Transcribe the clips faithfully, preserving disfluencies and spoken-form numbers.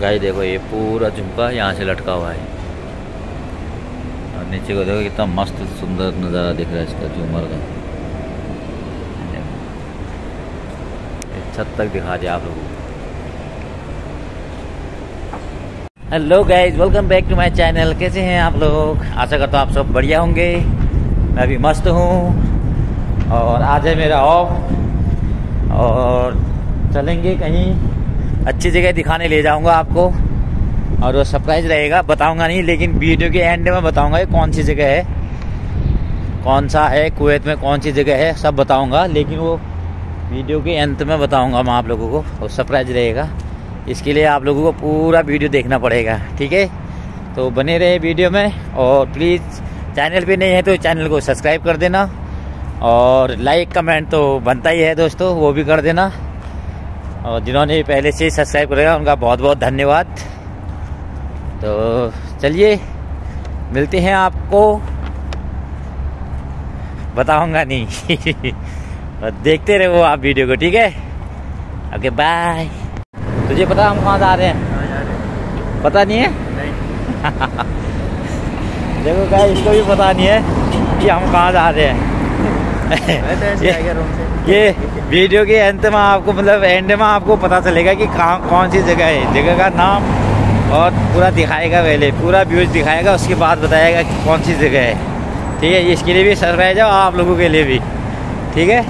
Guys देखो ये पूरा झुमका यहाँ से लटका हुआ है और नीचे को देखो कितना मस्त सुंदर नज़ारा दिख रहा है इसका झूमर का। छत तक दिखा दिया आप लोगों को। Hello guys, welcome back to my channel. कैसे हैं आप लोग? आशा करता हूँ आप सब बढ़िया होंगे। मैं भी मस्त हूँ और आज है मेरा ऑफ और चलेंगे कहीं अच्छी जगह दिखाने ले जाऊँगा आपको और वो सरप्राइज रहेगा, बताऊँगा नहीं लेकिन वीडियो के एंड में बताऊँगा ये कौन सी जगह है, कौन सा है कुवैत में, कौन सी जगह है सब बताऊँगा लेकिन वो वीडियो के अंत में बताऊंगा मैं आप लोगों को और सरप्राइज रहेगा। इसके लिए आप लोगों को पूरा वीडियो देखना पड़ेगा, ठीक है? तो बने रहे वीडियो में और प्लीज़ चैनल पे नहीं है तो चैनल को सब्सक्राइब कर देना और लाइक कमेंट तो बनता ही है दोस्तों, वो भी कर देना। और जिन्होंने पहले से सब्सक्राइब करेगा उनका बहुत बहुत धन्यवाद। तो चलिए मिलते हैं, आपको बताऊँगा नहीं और देखते रहो आप वीडियो को, ठीक है? Okay bye. तुझे पता हम कहाँ जा रहे हैं? पता नहीं है? नहीं। देखो गाइस, इसको भी पता नहीं है कि हम कहाँ जा रहे हैं। ये, ये वीडियो के अंत में आपको मतलब एंड में आपको पता चलेगा कि कहाँ कौन सी जगह है, जगह का नाम और पूरा दिखाएगा, पहले पूरा व्यूज दिखाएगा उसके बाद बताएगा कि कौन सी जगह है, ठीक है? इसके लिए भी सरप्राइज है आप लोगों के लिए भी, ठीक है?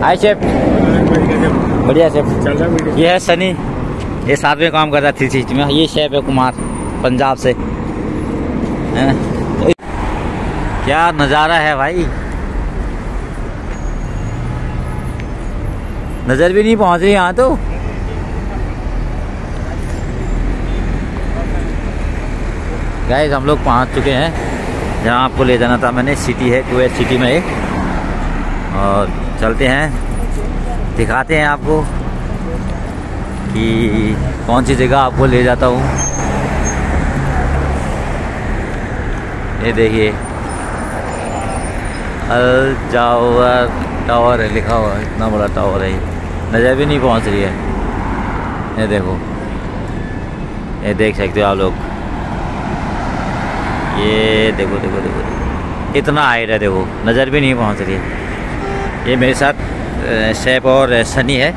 Hi chef. बढ़िया शेफ। ये है सनी, ये साथ में काम कर रहा थ्री सिक्सटी में। ये शेफ है कुमार, पंजाब से। क्या नज़ारा है भाई, नज़र भी नहीं पहुंच रही यहाँ तो। गाइस हम लोग पहुंच चुके हैं जहाँ आपको ले जाना था मैंने, सिटी है कुवैत सिटी में एक, और चलते हैं दिखाते हैं आपको कि कौन सी जगह आपको ले जाता हूँ। ये देखिए अल जावा टावर है लिखा हुआ, इतना बड़ा टावर है, नज़र भी नहीं पहुँच रही है। ये देखो, ये देख सकते हो आप लोग, ये देखो देखो देखो, देखो। इतना हाइट है, देखो नज़र भी नहीं पहुँच रही है। ये मेरे साथ शेफ और सनी है,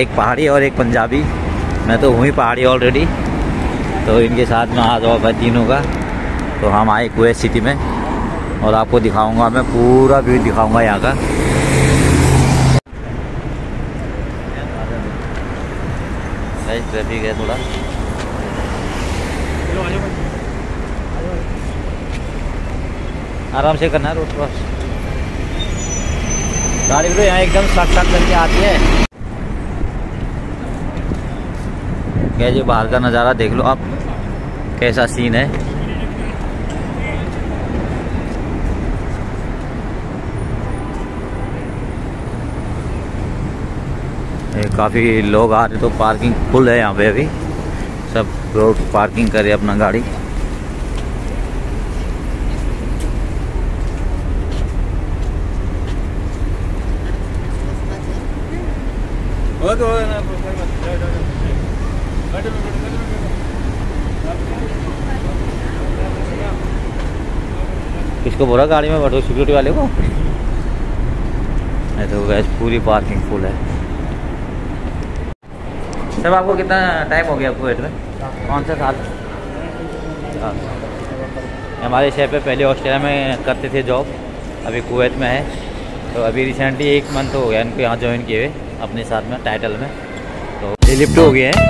एक पहाड़ी और एक पंजाबी। मैं तो हूँ ही पहाड़ी ऑलरेडी, तो इनके साथ में आज और तीनों का तो हम आए कुवैत सिटी में और आपको दिखाऊंगा, मैं पूरा व्यू दिखाऊंगा यहाँ का। ट्रैफिक है थोड़ा, आराम से करना रोड क्रॉस। गाड़ी तो यहाँ एकदम साथ साथ करके आती है। क्या ये बाहर का नज़ारा देख लो आप, कैसा सीन है। काफ़ी लोग आ रहे, तो पार्किंग फुल है यहाँ पे, अभी सब रोड पार्किंग करे अपना गाड़ी। किसको बोला गाड़ी में बैठो, सिक्योरिटी वाले को? नहीं तो गैस पूरी पार्किंग फुल है। सर आपको कितना टाइम हो गया आपको कुवैत में? कौन सा साल? हमारे शेफ है, पहले ऑस्ट्रेलिया में करते थे जॉब, अभी कुवैत में है। तो अभी रिसेंटली एक मंथ हो गया इनको यहाँ ज्वाइन किए हुए अपने साथ में टाइटल में, तो लिफ्ट हो गए हैं।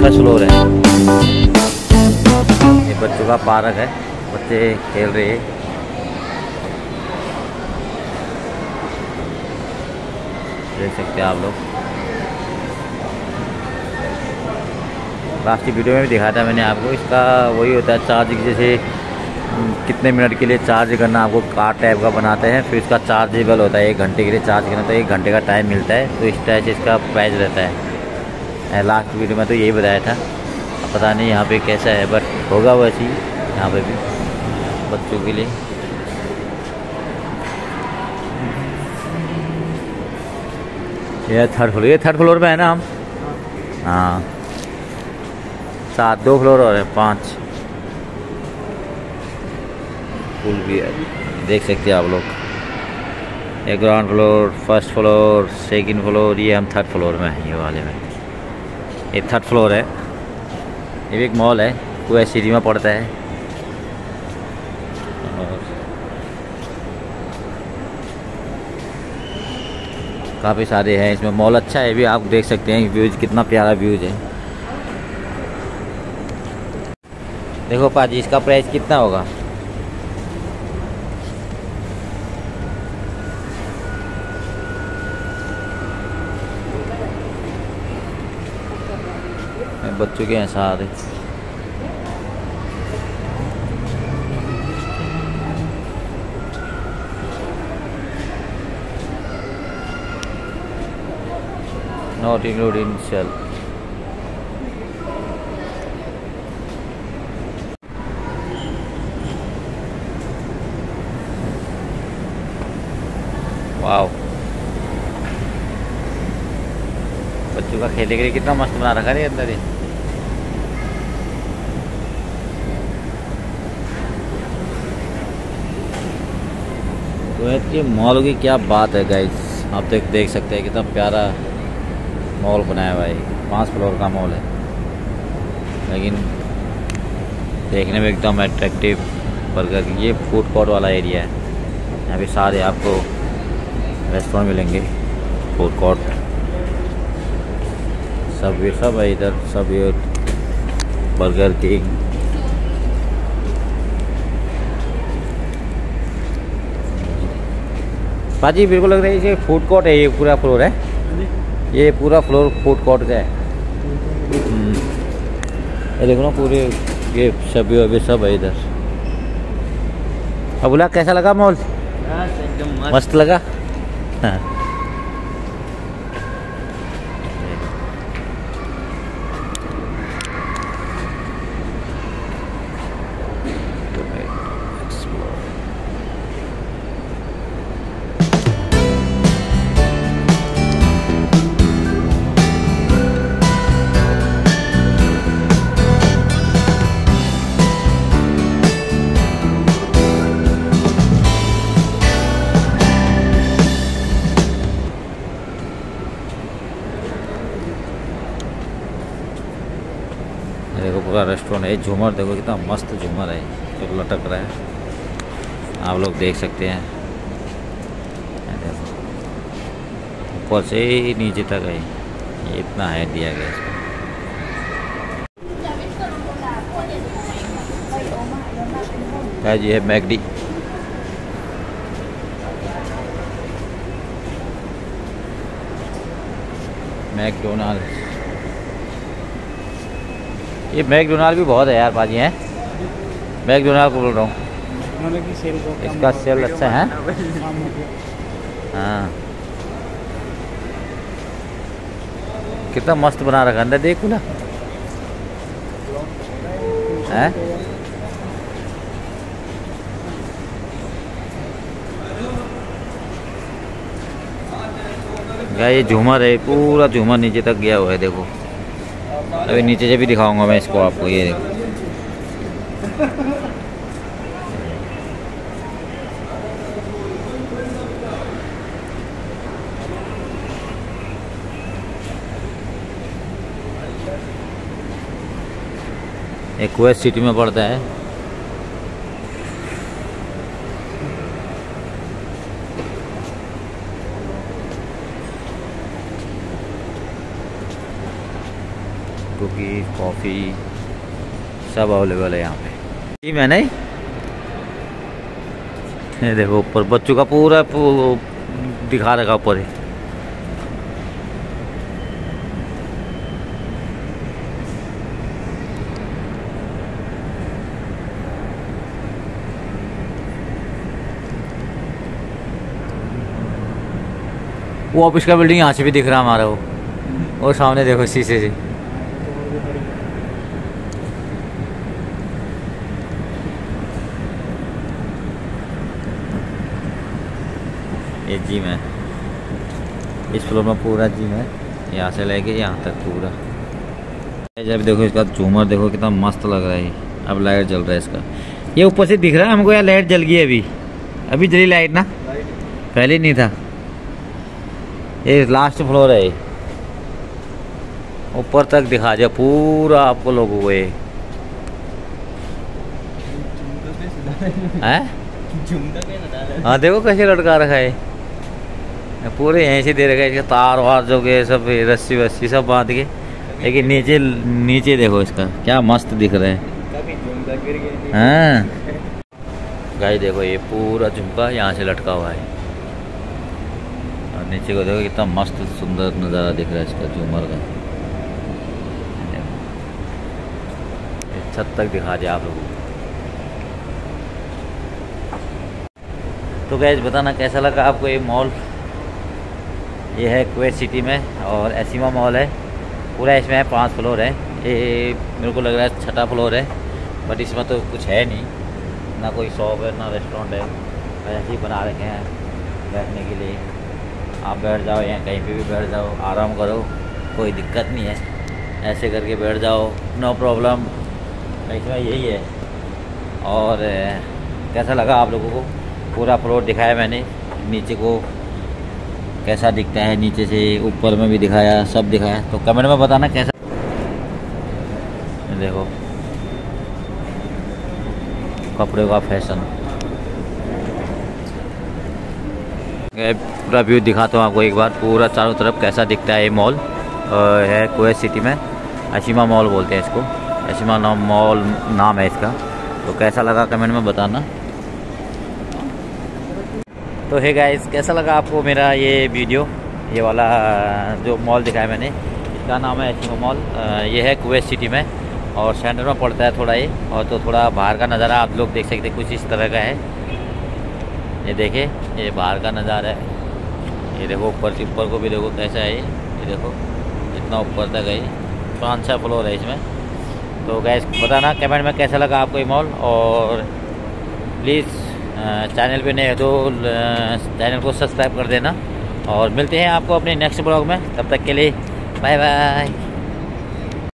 फर्स्ट फ्लोर है, ये बच्चों का पार्क है, बच्चे खेल रहे हैं। देख सकते हैं आप लोग, लास्ट की वीडियो में भी दिखाया था मैंने आपको। इसका वही होता है चार्ज, जैसे कितने मिनट के लिए चार्ज करना, आपको कार्ड टाइप का बनाते हैं, फिर इसका चार्जेबल होता है। एक घंटे के लिए चार्ज करना तो एक घंटे का टाइम मिलता है, तो इस टाइप से इसका प्राइस रहता है। लास्ट वीडियो में तो यही बताया था, पता नहीं यहाँ पे कैसा है, बट होगा वैसे ही यहाँ पे भी बच्चों के लिए। ये थर्ड फ्लोर, ये थर्ड फ्लोर पे है ना हम, हाँ सात, दो फ्लोर और है, पाँच पुल भी है। देख सकते हैं आप लोग, ये ground floor, first floor, second floor, ये हम थर्ड फ्लोर में हैं। ये वाले में ये थर्ड फ्लोर है। ये भी एक मॉल है, कुवैत सिटी में पड़ता है। और काफ़ी सारे हैं इसमें मॉल। अच्छा है भी, आप देख सकते हैं व्यूज, कितना प्यारा व्यूज है। देखो पाजी, इसका प्राइस कितना होगा? बच्चों के हैं सारे। Not included in sale. Wow, बच्चों का खेलने के लिए कितना मस्त बना रखा है अंदर ही। कुवैत के मॉल की क्या बात है गाइस, आप देख देख सकते हैं कितना प्यारा मॉल बनाया हुआ है। पाँच फ्लोर का मॉल है, लेकिन देखने में एकदम अट्रैक्टिव बर्गर। ये फूड कोर्ट वाला एरिया है, यहाँ पे सारे आपको रेस्टोरेंट मिलेंगे, फूड कोर्ट सब ये सब है इधर, सब ये बर्गर किंग। पाजी बिल्कुल लग रहा है ये फूड कोर्ट है, ये पूरा फ्लोर है, ये पूरा फ्लोर फूड कोर्ट का है। देखो ना पूरे ये सभी अभी सब है इधर। अबुला कैसा लगा मॉल? एकदम मस्त लगा। हाँ। देखो पूरा रेस्टोरेंट है। झूमर देखो कितना मस्त झूमर है, जो तो लटक रहा है, आप लोग देख सकते हैं। देखो ऊपर से नीचे तक है, इतना है दिया गया इसको। क्या जी है मैकडी, मैकडोनाल्ड। ये मैकडोनाल्ड भी बहुत है यार पाजी, हैं मैकडोनाल्ड को बोल रहा हूँ। इसका सेल अच्छा है, हाँ कितना मस्त बना रखा अंदर, देख ना है। ये झूमर है, पूरा झूमर नीचे तक गया हुआ है। देखो अभी नीचे से भी दिखाऊंगा मैं इसको आपको। ये एक कुवैत सिटी में पड़ता है। कुकी, कॉफ़ी सब अवेलेबल है यहाँ पे। जी मैंने ये देखो ऊपर बच्चों का पूरा दिखा रखा ऊपर ही। वो ऑफिस का बिल्डिंग यहाँ से भी दिख रहा हमारा वो, और सामने देखो शीशे से। ये जिम है, इस फ्लोर में पूरा जिम है, यहाँ से लेके यहाँ तक पूरा। जब देखो इसका झूमर देखो कितना मस्त लग रहा है। अब लाइट जल रहा है इसका, ये ऊपर से दिख रहा है हमको। यार लाइट जल गई अभी, अभी जली लाइट ना, पहले नहीं था। ये लास्ट फ्लोर है, ऊपर तक दिखा जाए पूरा आपको लोगों को। ये हाँ देखो कैसे लटका रखा है, पूरे यहीं से दे रखा है। इसका तार वार जो के सब रस्सी वस्सी सब बांध के, लेकिन नीचे नीचे देखो इसका क्या मस्त दिख रहा है। हाँ गाइस देखो ये पूरा झुमका यहाँ से लटका हुआ है, और नीचे को देखो कितना मस्त सुंदर नज़ारा दिख रहा है इसका झूमर का। छत तक दिखा जाए आप लोगों को। तो गाइस बताना कैसा लगा आपको ये मॉल। ये है कुवैत सिटी में, और असीमा मॉल है पूरा। इसमें है पाँच फ्लोर है, ये मेरे को लग रहा है छठा फ्लोर है, बट इसमें तो कुछ है नहीं, ना कोई शॉप है ना रेस्टोरेंट है। ऐसे ही बना रखे हैं बैठने के लिए, आप बैठ जाओ या कहीं पे भी बैठ जाओ, आराम करो, कोई दिक्कत नहीं है। ऐसे करके बैठ जाओ, नो प्रॉब्लम। इसमें यही है। और कैसा लगा आप लोगों को? पूरा फ्लोर दिखाया मैंने, नीचे को कैसा दिखता है, नीचे से ऊपर में भी दिखाया, सब दिखाया। तो कमेंट में बताना कैसा। देखो कपड़े का फैशन, पूरा व्यू दिखाता हूँ आपको एक बार पूरा चारों तरफ कैसा दिखता है ये मॉल। है कुवैत सिटी में, असीमा मॉल बोलते हैं इसको, असीमा नाम मॉल नाम है इसका। तो कैसा लगा कमेंट में बताना। तो हे गाइस कैसा लगा आपको मेरा ये वीडियो? ये वाला जो मॉल दिखाया मैंने, इसका नाम है असीमा मॉल। ये है कुवैत सिटी में, और सेंटर में पड़ता है थोड़ा ये, और तो थोड़ा बाहर का नज़ारा आप लोग देख सकते हैं, कुछ इस तरह का है। ये देखे ये बाहर का नज़ारा है। ये देखो ऊपर से ऊपर को भी देखो कैसा है ये, ये देखो इतना ऊपर तक है। पाँच छः फ्लोर है इसमें। तो गाइस बताना कमेंट में कैसा लगा आपको ये मॉल, और प्लीज़ चैनल पे नए हो तो चैनल को सब्सक्राइब कर देना। और मिलते हैं आपको अपने नेक्स्ट ब्लॉग में, तब तक के लिए बाय बाय।